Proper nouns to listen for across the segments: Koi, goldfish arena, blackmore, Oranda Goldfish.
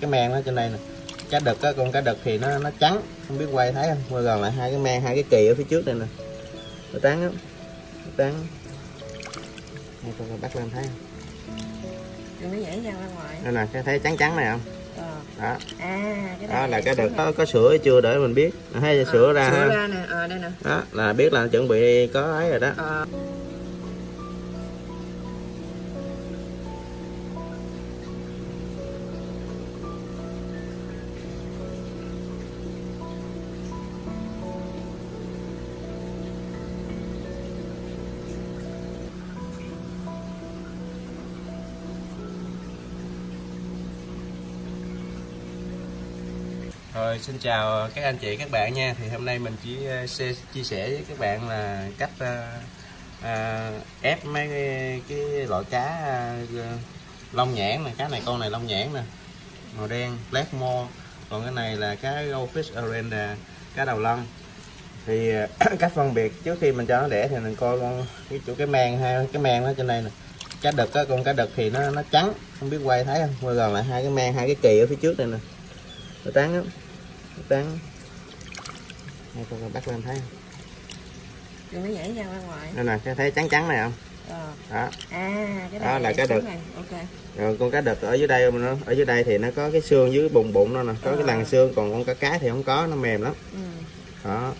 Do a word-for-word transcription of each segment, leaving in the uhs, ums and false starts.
cái men nó trên đây nè, cá đực á, con cá đực thì nó nó trắng, không biết quay thấy không, quay gần lại hai cái men, hai cái kỳ ở phía trước đây nè, nó trắng lắm, nó trắng. Này con bắt lên thấy không? Nó nhảy ra ngoài. Đây nè, thấy trắng trắng này không? Đó. À, cái đó là cái đợt có, có sữa hay chưa để mình biết. Hay à, sữa ra. Sữa ra nè, à, đây nè. Đó, là biết là chuẩn bị có ấy rồi đó. À. Rồi, xin chào các anh chị các bạn nha. Thì hôm nay mình chỉ sẽ chia sẻ với các bạn là cách à, à, ép mấy cái, cái loại cá à, lông nhãn này, cá này con này lông nhãn nè, màu đen blackmore. Còn cái này là cá goldfish arena, cá đầu lân. Thì cách phân biệt trước khi mình cho nó đẻ thì mình coi con cái chỗ cái mang hai cái mang nó trên đây nè, cá đực á, con cá đực thì nó nó trắng, không biết quay thấy không, quay gần lại hai cái mang, hai cái kỳ ở phía trước đây nè, nó trắng lắm, nó trắng. Này con bắt lên thấy không? Nó nhảy ra ngoài. Đây nè, thấy trắng trắng này không? Ờ. Đó. À, cái đó là cá đực. Ok. Rồi con cá đực ở dưới đây, nó ở dưới đây thì nó có cái xương dưới bụng bụng nó nè, có ờ. cái lằn xương, còn con cá cá thì không có, nó mềm lắm. Ừ. Đó.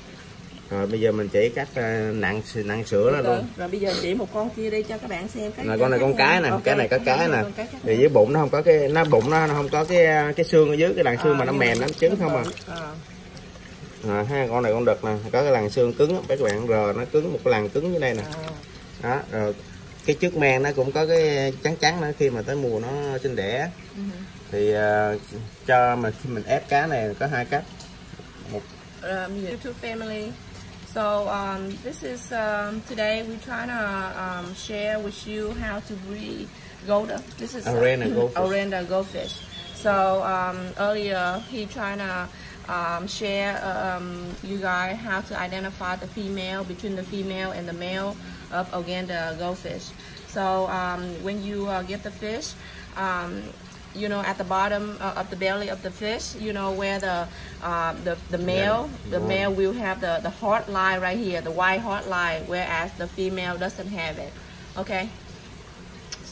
Rồi bây giờ mình chỉ cách nặng nặng sữa nó luôn. Rồi bây giờ chỉ một con kia đi cho các bạn xem. Cái này con này con cái nè, okay. Cái này cá cá nè. Thì dưới bụng nó không có cái nó bụng nó, nó không có cái cái xương ở dưới, cái làn xương à, mà nó mềm lắm, trứng không à. À. À, ha, con này con đực nè, có cái làn xương cứng lắm các bạn, rồi nó cứng một cái làn cứng dưới đây nè. À. Đó, rồi cái trước men nó cũng có cái trắng trắng nữa, khi mà tới mùa nó sinh đẻ. Ừ. Thì uh, cho mà khi mình ép cá này có hai cách. Một YouTube family. So um, this is um, today we're trying to um, share with you how to breed gold. This is Oranda goldfish. Oranda goldfish. So um, earlier he trying to um, share um, you guys how to identify the female between the female and the male of Oranda goldfish. So um, when you uh, get the fish. Um, You know, at the bottom uh, of the belly of the fish, you know where the uh, the the male yeah. the male will have the the hard line right here, the white hard line, whereas the female doesn't have it. Okay.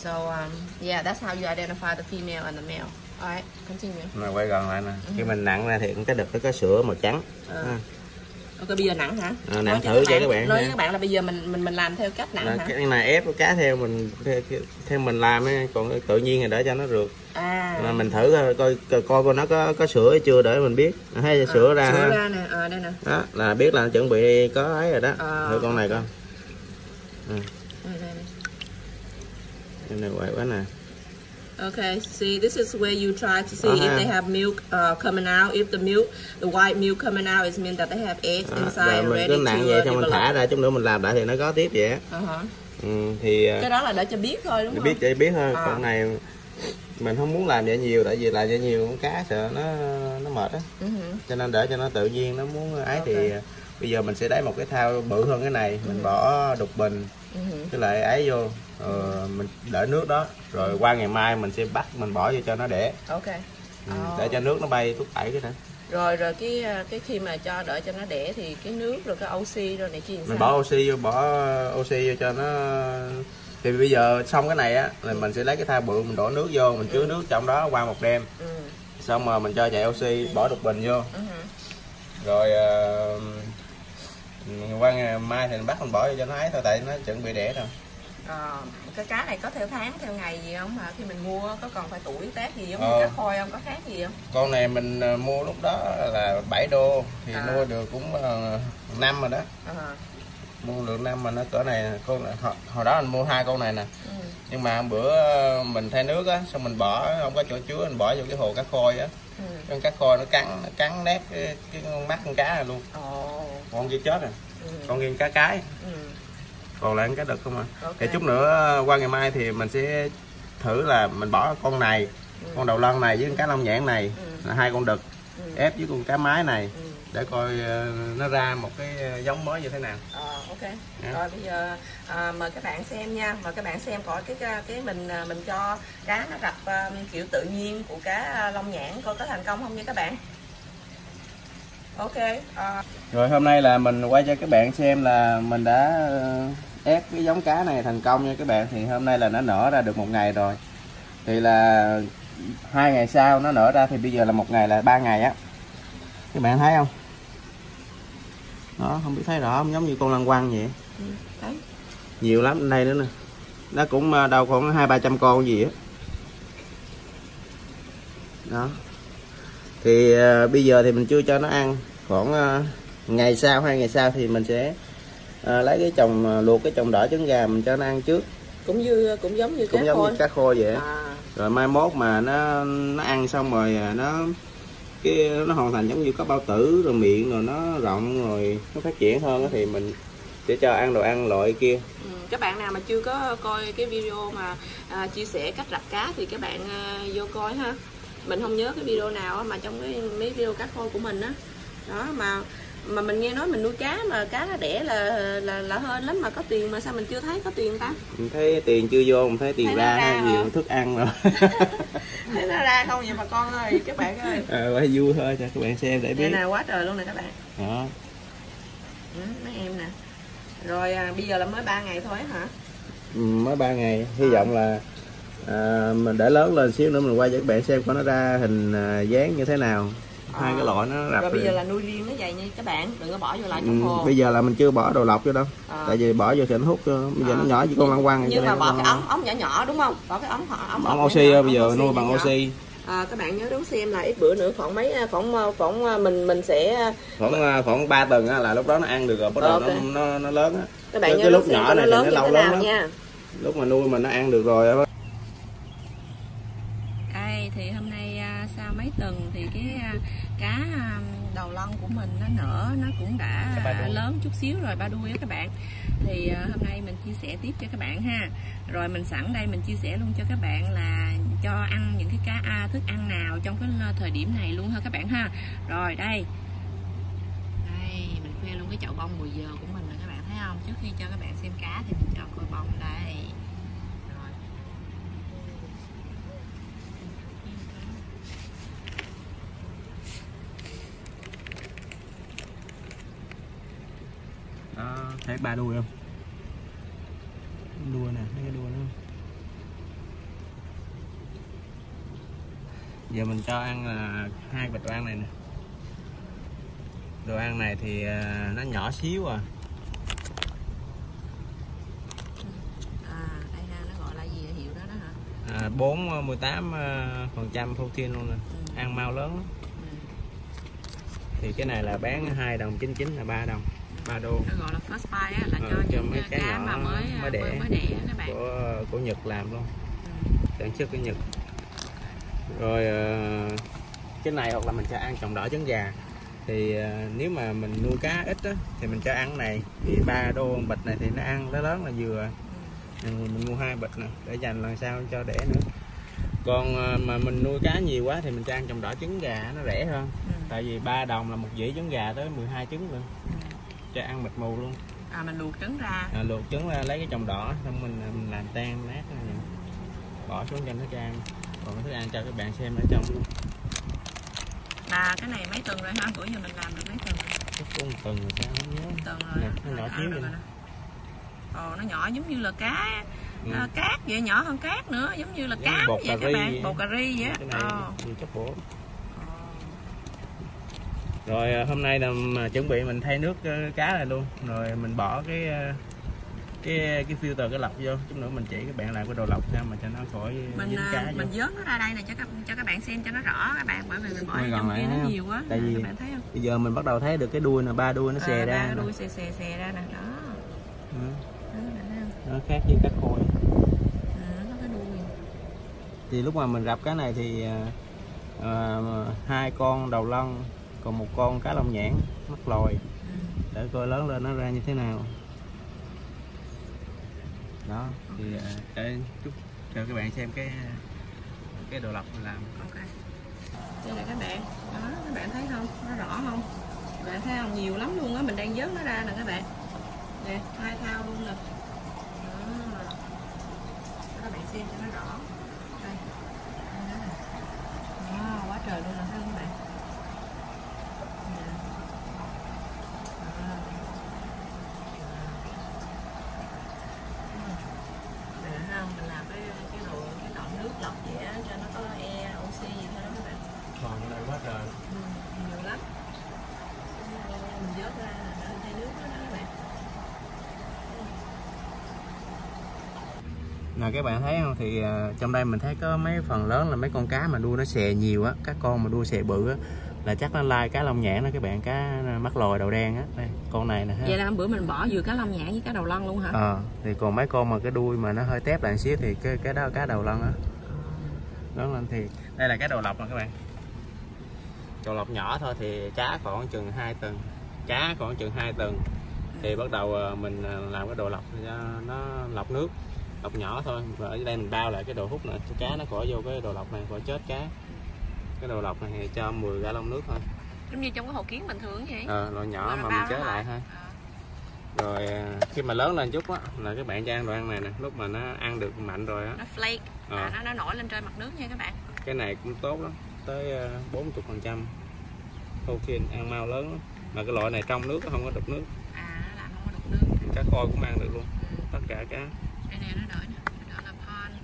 So um, yeah, that's how you identify the female and the male. All right, continue. Mà quay gần lại nè, khi mình nặng ra thì cũng cái đực nó có sữa màu trắng. Uh. À. Ok, bây giờ nặng hả? À, nặng thử vậy các bạn. Nói với các bạn là bây giờ mình mình mình làm theo cách nặng hả? Cái này ép cá theo mình theo, theo mình làm ấy, còn tự nhiên là để cho nó rượt. À. Mà mình thử coi coi coi, coi con nó có có sữa hay chưa để mình biết. Hay là à, sữa ra. Sữa ha. Ra nè, à, đây nè. Đó, là biết là chuẩn bị có ấy rồi đó. À. Thử con này con. À. Đây này quậy quá nè. Okay, see, this is where you try to see uh-huh. if they have milk uh, coming out. If the milk, the white milk coming out, it means that they have eggs uh, inside already. Cứ nặng vậy, xong mình thả ra, chút nữa mình làm lại thì nó có tiếp vậy. Uh-huh. Ừ, thì cái đó là để cho biết thôi đúng không? Biết để biết thôi. Uh-huh. Còn này mình không muốn làm vậy nhiều, tại vì làm vậy nhiều con cá sợ nó nó mệt á. Uh-huh. Cho nên để cho nó tự nhiên, nó muốn ấy okay. Thì bây giờ mình sẽ lấy một cái thau bự hơn cái này, mình uh-huh. bỏ đục bình, uh-huh. cái lại ấy vô. Ờ, mình để nước đó rồi qua ngày mai mình sẽ bắt mình bỏ vô cho nó đẻ. Ok. Ừ, oh. Để cho nước nó bay thuốc tẩy cái đó. Rồi rồi cái cái khi mà cho đợi cho nó đẻ thì cái nước rồi cái oxy rồi này kia mình sao? Bỏ oxy vô, bỏ oxy vô cho nó. Thì bây giờ xong cái này á là ừ. mình sẽ lấy cái thau bự mình đổ nước vô, mình chứa ừ. nước trong đó qua một đêm. Ừ. Xong rồi mình cho chạy oxy, ừ. bỏ đục bình vô. Ừ. Rồi uh, qua ngày mai thì mình bắt mình bỏ vô cho nó ấy thôi, tại nó chuẩn bị đẻ rồi. Ờ, cái cá này có theo tháng theo ngày gì không hả? Khi mình mua có còn phải tuổi Tết gì giống ờ. như cá khôi không, có khác gì không? Con này mình mua lúc đó là bảy đô thì à. Mua được cũng uh, năm rồi đó. À. Mua được năm mà nó cỡ này con này, hồi, hồi đó mình mua hai con này nè. Ừ. Nhưng mà bữa mình thay nước á, xong mình bỏ không có chỗ chứa, mình bỏ vô cái hồ cá khôi á. Ừ. Con cá khôi nó cắn nó cắn nét cái, cái mắt con cá này luôn. Ồ. Con kia chết rồi. Ừ. Con kia cá cái. Ừ. Còn lại cái đực không ạ? Okay. Thì chút nữa qua ngày mai thì mình sẽ thử là mình bỏ con này, ừ. con đầu lân này với con cá lông nhãn này, ừ. là hai con đực, ừ. ép với con cá mái này, ừ. để coi nó ra một cái giống mới như thế nào. À, Ok. Yeah. Rồi bây giờ à, mời các bạn xem nha, mời các bạn xem coi cái cái mình mình cho cá nó gặp à, kiểu tự nhiên của cá long nhãn coi có thành công không nha các bạn. Ok. À. Rồi hôm nay là mình quay cho các bạn xem là mình đã ép cái giống cá này thành công nha các bạn. Thì hôm nay là nó nở ra được một ngày rồi. Thì là hai ngày sau nó nở ra, thì bây giờ là một ngày là ba ngày á. Các bạn thấy không? Đó, không biết thấy rõ không? Giống như con lăng quăng vậy. Ừ, thấy. Nhiều lắm, đây nữa nè. Nó cũng đâu khoảng hai ba trăm con gì á. Đó. Đó. Thì uh, bây giờ thì mình chưa cho nó ăn. Khoảng uh, ngày sau, hai ngày sau thì mình sẽ uh, lấy cái chồng uh, luộc cái chồng đỏ trứng gà mình cho nó ăn trước. Cũng như cũng giống như cá cũng giống khô. Như cá khô vậy. À. Rồi mai mốt mà nó nó ăn xong rồi nó cái nó hoàn thành giống như có bao tử rồi miệng rồi nó rộng rồi nó phát triển hơn đó, thì mình để cho ăn đồ ăn loại kia. Ừ, các bạn nào mà chưa có coi cái video mà à, chia sẻ cách rặt cá thì các bạn à, vô coi ha. Mình không nhớ cái video nào á, mà trong cái mấy video cá khô của mình á đó. Đó mà mà mình nghe nói mình nuôi cá mà cá nó đẻ là là là hên lắm, mà có tiền mà sao mình chưa thấy có tiền ta? Mình thấy tiền chưa vô, mình thấy tiền thấy ra, ra nhiều thức ăn rồi. Thấy nó ra không vậy mà con ơi các bạn ơi. À, quá vui thôi cho các bạn xem để biết. Đây là quá trời luôn nè các bạn. Đó. Ừ, mấy em nè. Rồi à, bây giờ là mới ba ngày thôi hả? Ừ, mới ba ngày, hy vọng là à, mình để lớn lên xíu nữa mình quay cho các bạn xem coi nó ra hình dáng như thế nào. Hai à, cái loại nó rạp rồi bây rồi. Giờ là nuôi riêng nó vậy nha các bạn, đừng có bỏ vô lại trong hồ. Ừ, bây giờ là mình chưa bỏ đồ lọc vô đâu à. Tại vì bỏ vô sẽ nó hút, bây giờ à. Nó nhỏ chỉ con lăng quăng. Nhưng mà bỏ cái ống ống nhỏ nhỏ đúng không, bỏ cái ống ống, ống oxy bây giờ nuôi bằng oxy. À, các bạn nhớ đúng xem là ít bữa nữa khoảng mấy khoảng khoảng mình mình sẽ khoảng khoảng ba tuần là lúc đó nó ăn được rồi, bắt đầu okay. nó, nó nó lớn á. Các bạn nhớ lúc nhỏ này thì nó lâu lắm nha, lúc mà nuôi mà nó ăn được rồi á. Thì hôm nay sau mấy tuần thì cái cá đầu lông của mình nó nở, nó cũng đã lớn chút xíu rồi, ba đuôi á các bạn. Thì hôm nay mình chia sẻ tiếp cho các bạn ha. Rồi mình sẵn đây mình chia sẻ luôn cho các bạn là cho ăn những cái cá à, thức ăn nào trong cái thời điểm này luôn ha các bạn ha. Rồi đây, đây mình khoe luôn cái chậu bông mùi dừa của mình nè các bạn thấy không. Trước khi cho các bạn xem cá thì mình cho coi bông đây. Thấy ba đuôi không? Đuôi nè, thấy cái đuôi không? Giờ mình cho ăn là hai bịch đồ ăn này nè. Đồ ăn này thì nó nhỏ xíu à. À, đây ha, nó gọi là gì hiệu đó đó hả? À, bốn mươi tám phần trăm protein luôn nè. Ừ. Ăn mau lớn lắm. Ừ. Thì cái này là bán hai đồng chín mươi chín là ba đồng. Ba đô. Nó gọi là first buy á, là ừ, cho, cho những mấy cá, cá nhỏ mà mới mới đẻ, mới, mới đẻ các bạn. Của của Nhật làm luôn. Sản xuất của Nhật. Rồi cái này hoặc là mình cho ăn trồng đỏ trứng gà. Thì nếu mà mình nuôi cá ít á thì mình cho ăn này, thì ba đô một bịch này thì nó ăn nó lớn là vừa. Ừ. Mình mua hai bịch nè để dành lần sau cho đẻ nữa. Còn mà mình nuôi cá nhiều quá thì mình cho ăn trồng đỏ trứng gà nó rẻ hơn. Ừ. Tại vì ba đồng là một dĩa trứng gà tới mười hai trứng luôn. Cho ăn mịt mù luôn. À mình luộc trứng ra. À, luộc trứng ra lấy cái chồng đỏ xong mình mình làm tan nát này. Bỏ xuống cho nó cho ăn. Còn thức ăn cho các bạn xem ở trong. À cái này mấy tuần rồi ha, bữa giờ mình làm được mấy tuần rồi. Cũng một tuần rồi sao không nhớ. Tuần rồi. Nè, nó nhỏ xíu vậy. Ồ nó nhỏ giống như là cá ừ. à, cát vậy, nhỏ hơn cát nữa, giống như là cám vậy các bạn, bột cà ri vậy á. Cái này thì chắc bổ. Rồi hôm nay là chuẩn bị mình thay nước cá này luôn, rồi mình bỏ cái cái cái filter cái lọc vô, chút nữa mình chỉ các bạn làm cái đồ lọc ra mà cho nó khỏi mình, dính cá. Mình vô. Dớn nó ra đây này cho các cho các bạn xem cho nó rõ các bạn, bởi vì mình bỏ vô trong kia nó nhiều quá. Tại vì các bạn thấy không? Bây giờ mình bắt đầu thấy được cái đuôi nè, ba đuôi nó xè à, ra. Ba đuôi xè xè xè ra nè đó. Ừ. Đó, nó khác với cá khô. À, nó cái đuôi. Thì lúc mà mình rập cái này thì à, hai con đầu lân còn một con cá long nhãn mắc lòi để coi lớn lên nó ra như thế nào đó. Thì để chút cho các bạn xem cái cái đồ lọc mình làm. Ok đây này các bạn đó, các bạn thấy không, nó rõ không, các bạn thấy không, nhiều lắm luôn á, mình đang vớt nó ra nè các bạn. nè, hai thao luôn nè. Đó. Cho các bạn xem cho nó rõ. Đây. Đó, quá trời luôn nè các bạn. Nè, không mình làm cái cái đồ cái lọ nước lọc vậy á cho nó có e oxy gì thôi đó các bạn. Còn ở đây quá trời. Ừ, nhiều lắm. Mình vớt ra là chai nước đó các bạn. Nè các bạn thấy không, thì trong đây mình thấy có mấy phần lớn là mấy con cá mà đuôi nó xè nhiều á, các con mà đuôi xè bự á là chắc nó lai cá lông nhãn đó các bạn, cá mắt lòi đầu đen á. Đây, con này nè ha. Vậy là hôm bữa mình bỏ vừa cá lông nhãn với cá đầu lân luôn hả? Ờ, à, thì còn mấy con mà cái đuôi mà nó hơi tép lại xíu thì cái cái đó cá đầu lân á. Lớn lên thì đây là cá đầu lọc nè các bạn. Đầu lọc nhỏ thôi thì cá còn chừng hai tuần. Cá còn chừng hai tuần thì bắt đầu mình làm cái đồ lọc cho nó lọc nước. Lọc nhỏ thôi, và ở đây mình bao lại cái đồ hút nữa, cá nó khỏi vô cái đồ lọc này, khỏi chết cá. Cái đồ lọc này thì cho mười ga lông nước thôi. Giống như trong cái hồ kiến bình thường vậy. Ờ, loại nhỏ mà mình chế lại thôi. À. Rồi khi mà lớn lên chút á là các bạn cho ăn đồ ăn này nè, lúc mà nó ăn được mạnh rồi á. Nó flake, à. À, nó nó nổi lên trên mặt nước nha các bạn. Cái này cũng tốt lắm, tới bốn mươi phần trăm protein, ăn mau lớn lắm. Mà cái loại này trong nước không có đục nước. À, nó làm không có đục nước. Cá koi cũng ăn được luôn. Ừ. Tất cả cá. Đây nè, nó đổi nè, nó đổi là pond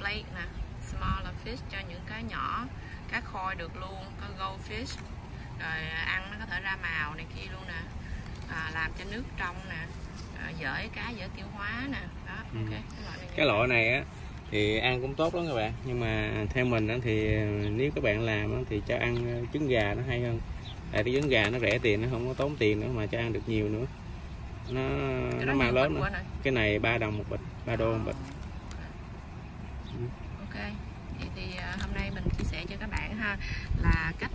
flake nè, small là fish cho những cá nhỏ, cá koi được luôn, có goldfish. Rồi ăn nó có thể ra màu này kia luôn nè. À, làm cho nước trong nè, à, dễ cá dễ tiêu hóa nè. Đó, ừ. Ok. Cái loại này, cái loại này á thì ăn cũng tốt lắm các bạn, nhưng mà theo mình thì nếu các bạn làm thì cho ăn trứng gà nó hay hơn. Tại vì trứng gà nó rẻ tiền, nó không có tốn tiền nữa mà cho ăn được nhiều nữa. Nó nó mang lớn nữa. Cái này ba đồng một bịch, ba đô một bịch. Ok. Vậy thì hôm nay mình chia sẻ cho các bạn ha là cách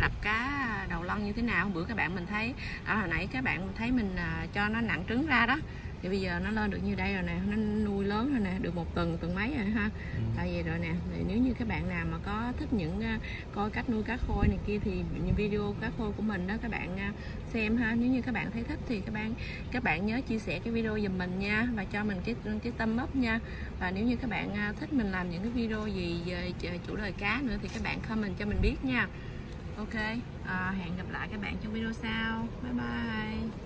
rập cá đầu lân như thế nào. Bữa các bạn mình thấy ở hồi nãy các bạn thấy mình cho nó nặng trứng ra đó. Thì bây giờ nó lên được như đây rồi nè, nó nuôi lớn rồi nè, được một tuần, tuần mấy rồi ha. Ừ. Tại vì rồi nè, thì nếu như các bạn nào mà có thích những uh, coi cách nuôi cá khôi này kia thì những video cá khôi của mình đó các bạn uh, xem ha. Nếu như các bạn thấy thích thì các bạn các bạn nhớ chia sẻ cái video giùm mình nha, và cho mình cái cái thumb up nha. Và nếu như các bạn uh, thích mình làm những cái video gì về chủ đề cá nữa thì các bạn comment cho mình biết nha. Ok, uh, hẹn gặp lại các bạn trong video sau. Bye bye.